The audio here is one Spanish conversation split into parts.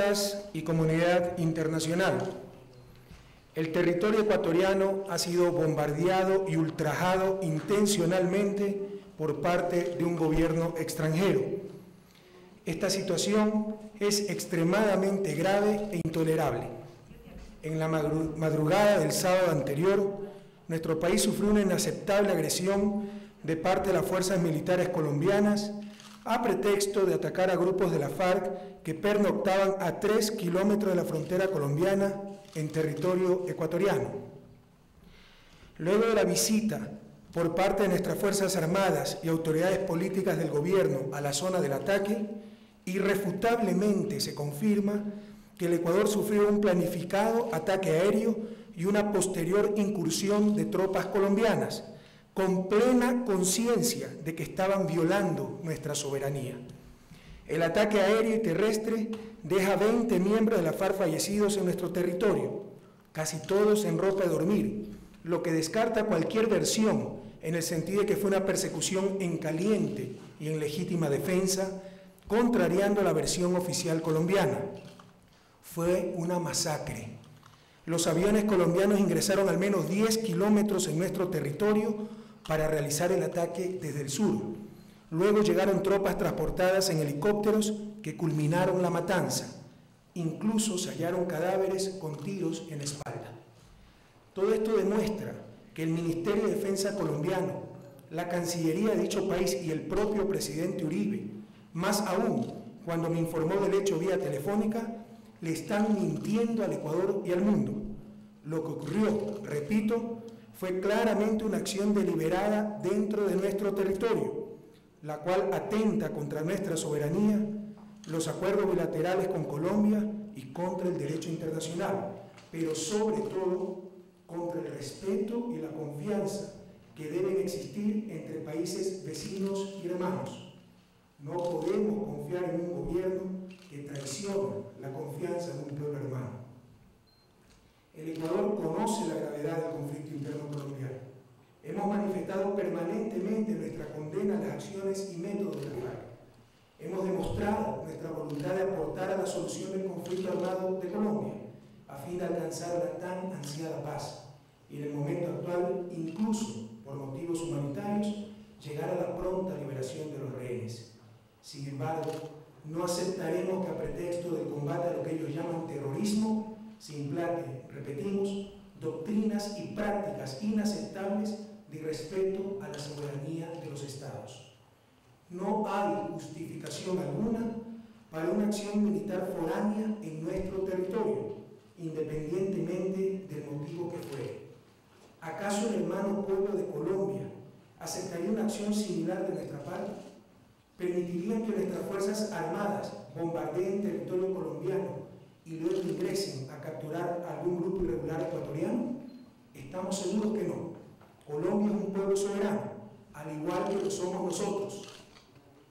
juntas y comunidad internacional. El territorio ecuatoriano ha sido bombardeado y ultrajado intencionalmente por parte de un gobierno extranjero. Esta situación es extremadamente grave e intolerable. En la madrugada del sábado anterior, nuestro país sufrió una inaceptable agresión de parte de las fuerzas militares colombianas a pretexto de atacar a grupos de la FARC que pernoctaban a 3 kilómetros de la frontera colombiana en territorio ecuatoriano. Luego de la visita por parte de nuestras Fuerzas Armadas y autoridades políticas del gobierno a la zona del ataque, irrefutablemente se confirma que el Ecuador sufrió un planificado ataque aéreo y una posterior incursión de tropas colombianas, con plena conciencia de que estaban violando nuestra soberanía. El ataque aéreo y terrestre deja 20 miembros de la FARC fallecidos en nuestro territorio, casi todos en ropa de dormir, lo que descarta cualquier versión en el sentido de que fue una persecución en caliente y en legítima defensa, contrariando la versión oficial colombiana. Fue una masacre. Los aviones colombianos ingresaron al menos 10 kilómetros en nuestro territorio para realizar el ataque desde el sur. Luego llegaron tropas transportadas en helicópteros que culminaron la matanza. Incluso se hallaron cadáveres con tiros en la espalda. Todo esto demuestra que el Ministerio de Defensa colombiano, la Cancillería de dicho país y el propio presidente Uribe, más aún cuando me informó del hecho vía telefónica, le están mintiendo al Ecuador y al mundo. Lo que ocurrió, repito, fue claramente una acción deliberada dentro de nuestro territorio, la cual atenta contra nuestra soberanía, los acuerdos bilaterales con Colombia y contra el derecho internacional, pero sobre todo contra el respeto y la confianza que deben existir entre países vecinos y hermanos. No podemos confiar en un gobierno que traiciona la confianza de un pueblo hermano. El Ecuador conoce la gravedad del conflicto interno colombiano. Hemos manifestado permanentemente nuestra condena a las acciones y métodos de la FARC. Hemos demostrado nuestra voluntad de aportar a la solución del conflicto armado de Colombia, a fin de alcanzar la tan ansiada paz y en el momento actual, incluso por motivos humanitarios, llegar a la pronta liberación de los rehenes. Sin embargo, no aceptaremos que a pretexto del combate a lo que ellos llaman terrorismo, se implante, repetimos, doctrinas y prácticas inaceptables de irrespeto a la soberanía de los estados. No hay justificación alguna para una acción militar foránea en nuestro territorio, independientemente del motivo que fuere. ¿Acaso el hermano pueblo de Colombia aceptaría una acción similar de nuestra parte? ¿Permitirían que nuestras fuerzas armadas bombardeen territorio colombiano y luego ingresen a capturar a algún grupo irregular ecuatoriano? Estamos seguros que no. Colombia es un pueblo soberano, al igual que lo somos nosotros.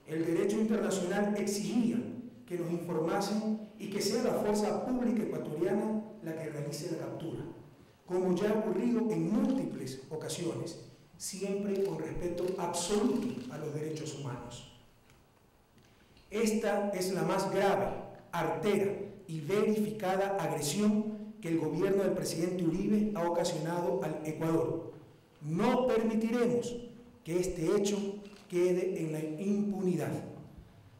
El derecho internacional exigía que nos informasen y que sea la fuerza pública ecuatoriana la que realice la captura, como ya ha ocurrido en múltiples ocasiones, siempre con respeto absoluto a los derechos humanos. Esta es la más grave, artera y verificada agresión que el gobierno del presidente Uribe ha ocasionado al Ecuador. No permitiremos que este hecho quede en la impunidad.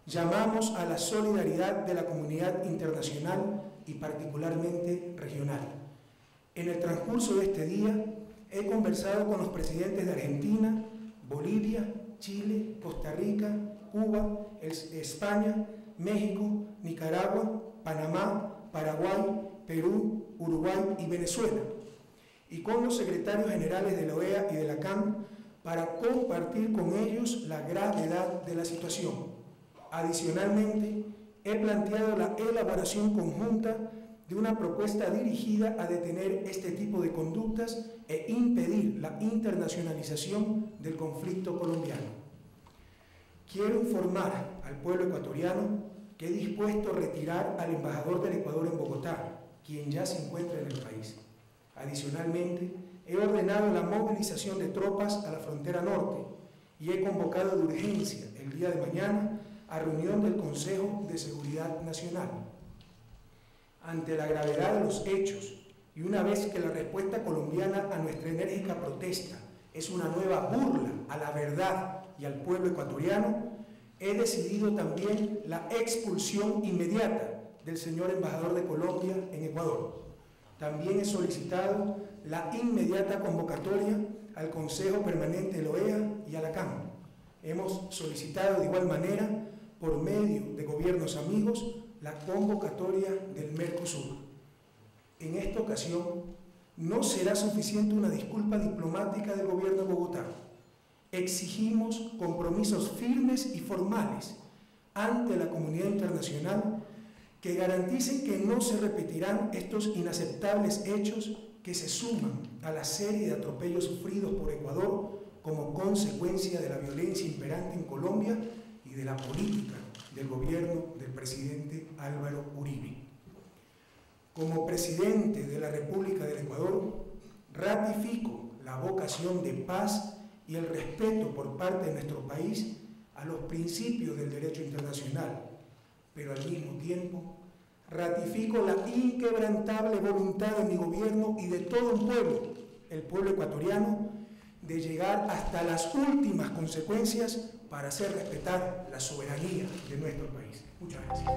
Llamamos a la solidaridad de la comunidad internacional y particularmente regional. En el transcurso de este día he conversado con los presidentes de Argentina, Bolivia, Chile, Costa Rica, Cuba, España, México, Nicaragua, Panamá, Paraguay, Perú, Uruguay y Venezuela, y con los secretarios generales de la OEA y de la CAN para compartir con ellos la gravedad de la situación. Adicionalmente, he planteado la elaboración conjunta de una propuesta dirigida a detener este tipo de conductas e impedir la internacionalización del conflicto colombiano. Quiero informar al pueblo ecuatoriano que he dispuesto a retirar al embajador del Ecuador en Bogotá, quien ya se encuentra en el país. Adicionalmente, he ordenado la movilización de tropas a la frontera norte y he convocado de urgencia el día de mañana a reunión del Consejo de Seguridad Nacional. ante la gravedad de los hechos, y una vez que la respuesta colombiana a nuestra enérgica protesta es una nueva burla a la verdad y al pueblo ecuatoriano, he decidido también la expulsión inmediata del señor embajador de Colombia en Ecuador. También he solicitado la inmediata convocatoria al Consejo Permanente de la OEA y a la CAN. Hemos solicitado de igual manera, por medio de gobiernos amigos, la convocatoria del MERCOSUR. En esta ocasión, no será suficiente una disculpa diplomática del gobierno de Bogotá. Exigimos compromisos firmes y formales ante la comunidad internacional que garanticen que no se repetirán estos inaceptables hechos que se suman a la serie de atropellos sufridos por Ecuador como consecuencia de la violencia imperante en Colombia y de la política del gobierno del presidente Álvaro Uribe. Como presidente de la República del Ecuador, ratifico la vocación de paz y el respeto por parte de nuestro país a los principios del derecho internacional, pero al mismo tiempo ratifico la inquebrantable voluntad de mi gobierno y de todo el pueblo ecuatoriano, de llegar hasta las últimas consecuencias para hacer respetar la soberanía de nuestro país. Muchas gracias.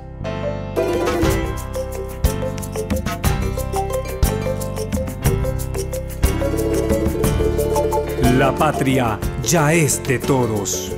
La patria ya es de todos.